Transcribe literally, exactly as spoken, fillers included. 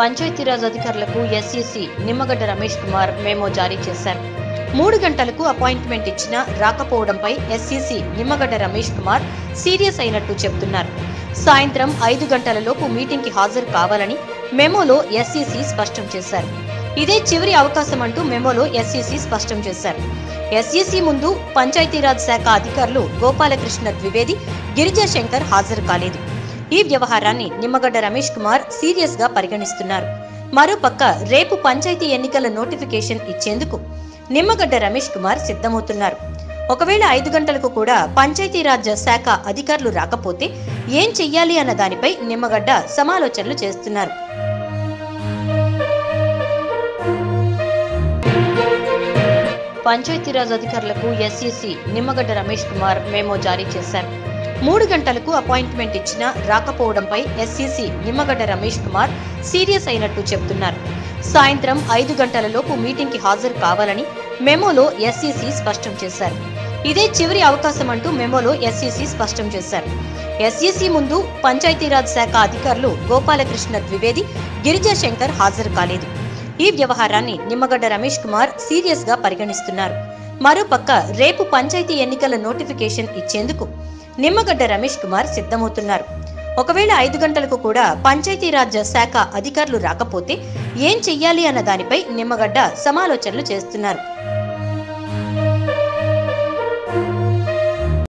Panchayat Raj Adhikarlaku S E C Nimmagadda Ramesh Kumar memo jari chesaru. Moodu gantaలకు appointment ఇచ్చినా రాకపోవడంపై S E C Nimmagadda Ramesh Kumar serious అయినట్టు చెప్తున్నారు. సాయంత్రం ఐదు గంటలలోపు meeting కి హాజరు కావాలని మెమోలో S E C స్పష్టం చేశారు. ఇదే చివరి అవకాశం అంటూ మెమోలో S E C స్పష్టం చేశారు. S E C ముందు పంచాయతీరాజ్ శాఖ అధికారులు గోపాలకృష్ణ ద్వివేది, గిరిజా శంకర్ హాజరు కాలేదు. ఈ వ్యవహారాన్ని నిమ్మగడ్డ రమేష్ కుమార్ సీరియస్ గా పరిగణిస్తున్నారు. మరోపక్క రేపు పంచాయతీ ఎన్నికల నోటిఫికేషన్ ఇచ్చేందుకు నిమ్మగడ్డ రమేష్ కుమార్ సిద్ధమవుతున్నారు. ఒకవేళ ఐదు గంటలకు కూడా పంచాయతీరాజ్ శాఖ అధికారులు రాకపోతే ఏం చెయ్యాలి అన్న దానిపై నిమ్మగడ్డ సమాలోచనలు చేస్తున్నారు. Panchayat Raj Adhikarlaku S E C Nimmagadda Ramesh Kumar memo jari chesaru. మూడు గంటలకు appointment ఇచ్చినా రాకపోవడంపై S E C Nimmagadda Ramesh Kumar serious అయినట్టు చెప్తున్నారు. సాయంత్రం ఐదు గంటలలోపు మీటింగ్ కి హాజరు కావాలని మెమోలో S E C స్పష్టం చేశారు. ఇదే చివరి అవకాశం అంటూ మెమోలో S E C స్పష్టం చేశారు. S E C ముందు పంచాయతీరాజ్ శాఖ అధికారులు గోపాలకృష్ణ ద్వివేది, గిరిజా శంకర్ హాజరు కాలేదు. ఈ వ్యవహారాన్ని నిమ్మగడ్డ రమేష్ కుమార్ సీరియస్ గా పరిగణిస్తున్నారు. మరోపక్క రేపు పంచాయతీ ఎన్నికల నోటిఫికేషన్ ఇచ్చేందుకు నిమ్మగడ్డ రమేష్ కుమార్ సిద్ధమవుతున్నారు. ఒకవేళ ఐదు గంటలకు కూడా పంచాయతీరాజ్ శాఖ అధికారులు రాకపోతే ఏం చెయ్యాలి అన్న దానిపై నిమ్మగడ్డ సమాలోచనలు చేస్తున్నారు.